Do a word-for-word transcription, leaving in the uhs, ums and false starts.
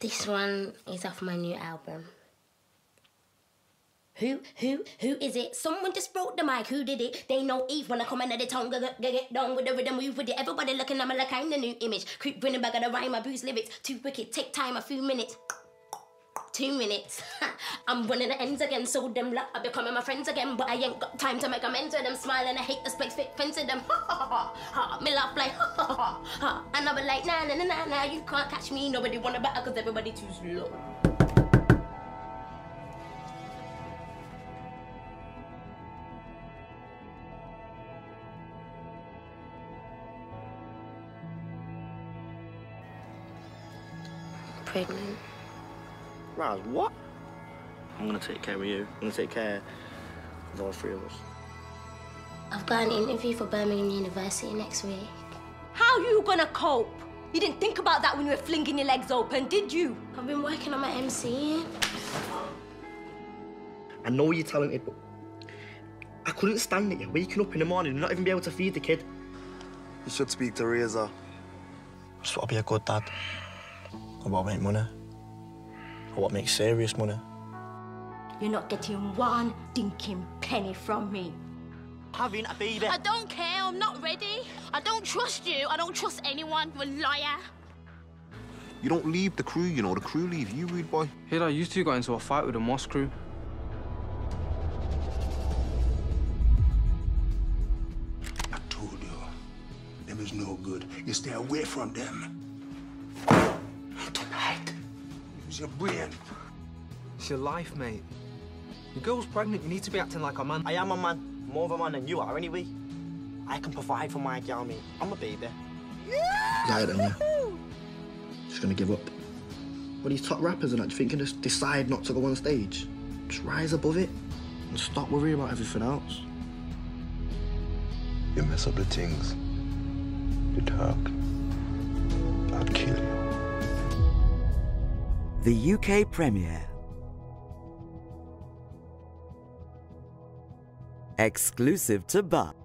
This one is off my new album. Who, who, who is it? Someone just broke the mic, who did it? They know Eve when I come under the tongue. Get down with the rhythm, move with it. Everybody looking at me like I'm the new image. Creep grinning back at the rhyme, I boost lyrics. Too wicked, take time, a few minutes. Two minutes. I'm running the ends again, so them luck are becoming my friends again. But I ain't got time to make amends with them. Smiling, I hate the specs, fit fence with them. Ha ha ha ha. Me laugh like ha ha ha ha. And I be like nah nah nah nah nah. You can't catch me. Nobody wanna battle cause everybody too slow. Pregnant. Raz, what? I'm gonna take care of you. I'm gonna take care of all three of us. I've got an interview for Birmingham University next week. How are you gonna cope? You didn't think about that when you were flinging your legs open, did you? I've been working on my emceeing. I know you're talented, but I couldn't stand it. You're waking up in the morning and not even be able to feed the kid. You should speak to Reza. I just want to be a good dad. I want to make money. I want to make serious money. You're not getting one dinking penny from me. Having a baby. I don't care, I'm not ready. I don't trust you, I don't trust anyone, you're a liar. You don't leave the crew, you know, the crew leave you, rude boy. Here, you two got into a fight with the Moss crew. I told you, them is no good. You stay away from them. Your brain. It's your life, mate. Your girl's pregnant, you need to be acting like a man. I am a man. More of a man than you are, anyway. I can provide for my girl, mate. I'm a baby. Yeah! Yeah. Just gonna give up. Well, these top rappers and that, do you think you can just decide not to go on stage? Just rise above it and stop worrying about everything else. You mess up the things. You talk. I'll kill you. The U K premiere. Exclusive to BUFF.